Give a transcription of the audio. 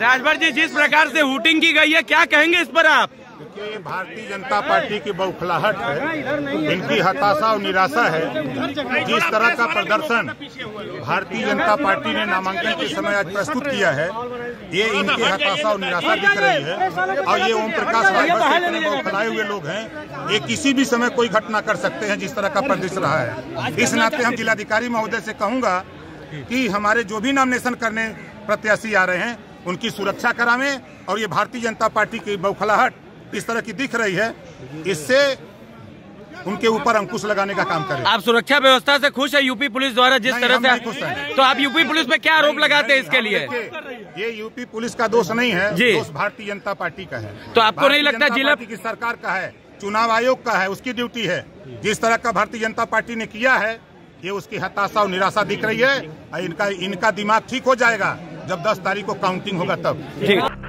राजभर जी जिस प्रकार से हूटिंग की गई है, क्या कहेंगे इस पर आप? ये भारतीय जनता पार्टी की बौखलाहट है, इनकी हताशा और निराशा है। जिस तरह का प्रदर्शन भारतीय जनता पार्टी ने नामांकन के समय आज प्रस्तुत किया है, ये इनकी हताशा और निराशा दिख रही है। और ये ओम प्रकाश राजभर बौखलाए हुए लोग हैं, ये किसी भी समय कोई घटना कर सकते हैं जिस तरह का प्रदर्शन रहा है। इस नाते हम जिलाधिकारी महोदय से कहूँगा कि हमारे जो भी नॉमिनेशन करने प्रत्याशी आ रहे हैं उनकी सुरक्षा करावें। और ये भारतीय जनता पार्टी की बौखलाहट इस तरह की दिख रही है, इससे उनके ऊपर अंकुश लगाने का काम करें। आप सुरक्षा व्यवस्था से खुश है यूपी पुलिस द्वारा जिस तरह से खुश है, तो आप यूपी पुलिस पे क्या आरोप लगाते हैं इसके लिए? ये यूपी पुलिस का दोष नहीं है, दोष भारतीय जनता पार्टी का है। तो आपको नहीं लगता जिला की सरकार का है, चुनाव आयोग का है, उसकी ड्यूटी है। जिस तरह का भारतीय जनता पार्टी ने किया है, ये उसकी हताशा और निराशा दिख रही है। इनका दिमाग ठीक हो जाएगा जब 10 तारीख को काउंटिंग होगा तब।